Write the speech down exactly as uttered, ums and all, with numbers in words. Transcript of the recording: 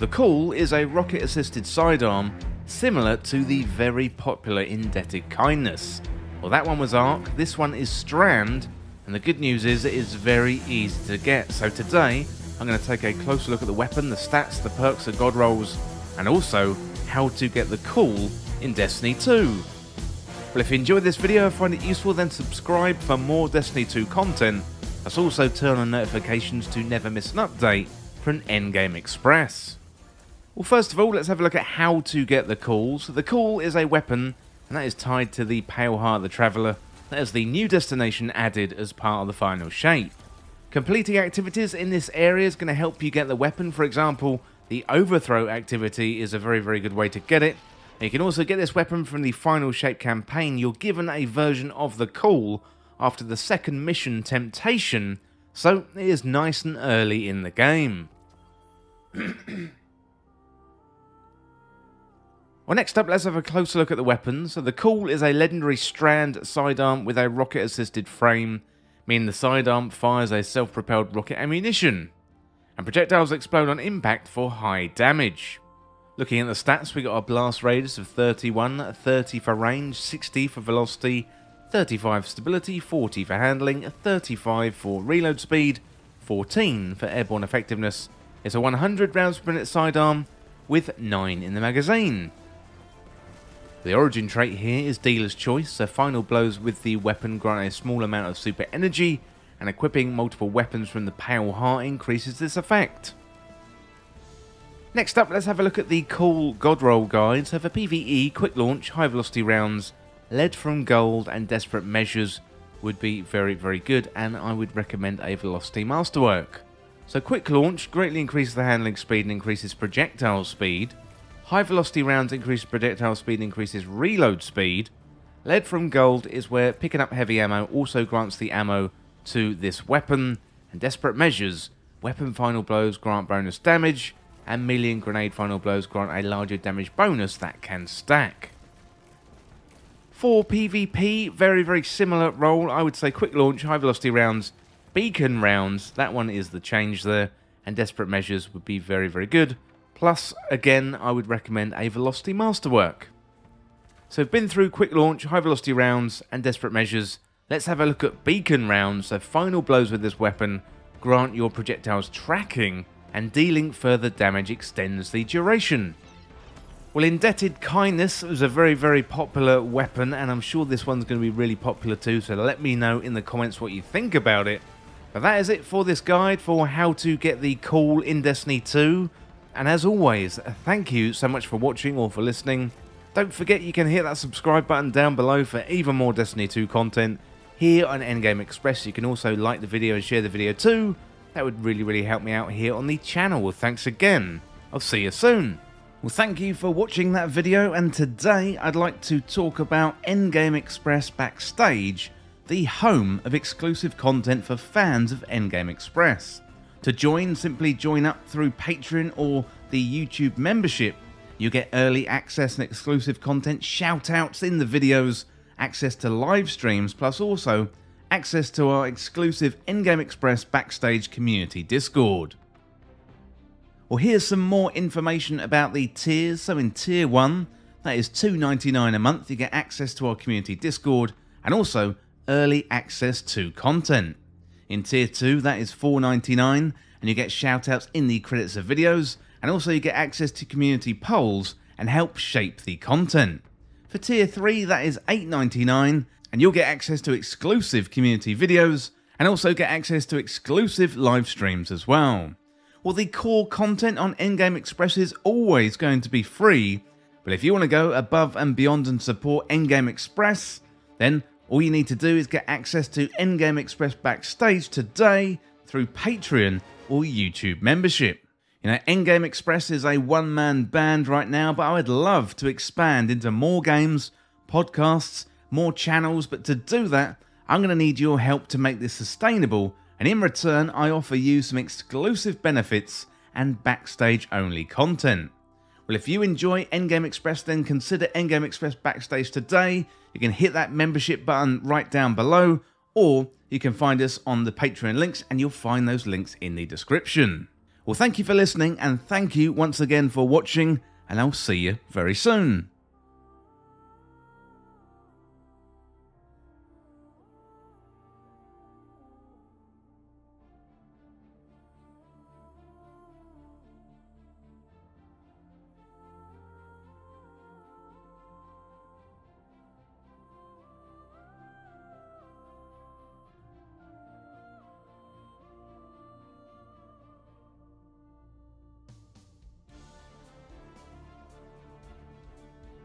The Call is a rocket-assisted sidearm similar to the very popular Indebted Kindness. Well, that one was Ark, this one is Strand, and the good news is it is very easy to get. So today, I'm going to take a closer look at the weapon, the stats, the perks, the god rolls, and also how to get the Call in Destiny two. Well, if you enjoyed this video and find it useful, then subscribe for more Destiny two content. Let's also turn on notifications to never miss an update for an Endgame Express. Well, first of all, let's have a look at how to get the Call. So the Call is a weapon, and that is tied to the Pale Heart, the Traveler. That is the new destination added as part of the final shape. Completing activities in this area is going to help you get the weapon. For example, the Overthrow activity is a very, very good way to get it. And you can also get this weapon from the final shape campaign. You're given a version of the Call after the second mission, Temptation, so it is nice and early in the game. Well, next up, let's have a closer look at the weapons. So the Call is a legendary Strand sidearm with a rocket-assisted frame, meaning the sidearm fires a self-propelled rocket ammunition, and projectiles explode on impact for high damage. Looking at the stats, we got our blast radius of thirty-one, thirty for range, sixty for velocity, thirty-five stability, forty for handling, thirty-five for reload speed, fourteen for airborne effectiveness. It's a one hundred rounds per minute sidearm with nine in the magazine. The origin trait here is dealer's choice, so final blows with the weapon grant a small amount of super energy, and equipping multiple weapons from the Pale Heart increases this effect. Next up, let's have a look at the Call god roll guide. So for PvE, quick launch, high velocity rounds, lead from gold and desperate measures would be very, very good, and I would recommend a velocity masterwork. So quick launch greatly increases the handling speed and increases projectile speed. High velocity rounds increase projectile speed and increases reload speed. Lead from gold is where picking up heavy ammo also grants the ammo to this weapon. And desperate measures, weapon final blows grant bonus damage, and melee and grenade final blows grant a larger damage bonus that can stack. For PvP, very, very similar role. I would say quick launch, high velocity rounds, beacon rounds, that one is the change there, and desperate measures would be very, very good. Plus, again, I would recommend a velocity masterwork. So I've been through quick launch, high velocity rounds, and desperate measures. Let's have a look at beacon rounds. So final blows with this weapon grant your projectiles tracking, and dealing further damage extends the duration. Well, Indebted Kindness was a very, very popular weapon, and I'm sure this one's going to be really popular too, so let me know in the comments what you think about it. But that is it for this guide for how to get the Call in Destiny two. And as always, thank you so much for watching or for listening. Don't forget you can hit that subscribe button down below for even more Destiny two content here on Endgame Express. You can also like the video and share the video too. That would really, really help me out here on the channel. Thanks again. I'll see you soon. Well, thank you for watching that video, and today I'd like to talk about Endgame Express Backstage, the home of exclusive content for fans of Endgame Express. To join, simply join up through Patreon or the YouTube membership. You get early access and exclusive content, shoutouts in the videos, access to live streams, plus also access to our exclusive Endgame Express Backstage community Discord. Well, here's some more information about the tiers. So in tier one, that is two ninety-nine a month, you get access to our community Discord and also early access to content. In tier two, that is four ninety-nine, and you get shoutouts in the credits of videos, and also you get access to community polls and help shape the content. For tier three, that is eight ninety-nine, and you'll get access to exclusive community videos, and also get access to exclusive live streams as well. Well, the core content on Endgame Express is always going to be free, but if you want to go above and beyond and support Endgame Express, then all you need to do is get access to Endgame Express Backstage today through Patreon or YouTube membership. You know, Endgame Express is a one-man band right now, but I would love to expand into more games, podcasts, more channels, but to do that, I'm going to need your help to make this sustainable, and in return, I offer you some exclusive benefits and backstage-only content. Well, if you enjoy Endgame Express, then consider Endgame Express Backstage today. You can hit that membership button right down below, or you can find us on the Patreon links, and you'll find those links in the description. Well, thank you for listening, and thank you once again for watching, and I'll see you very soon.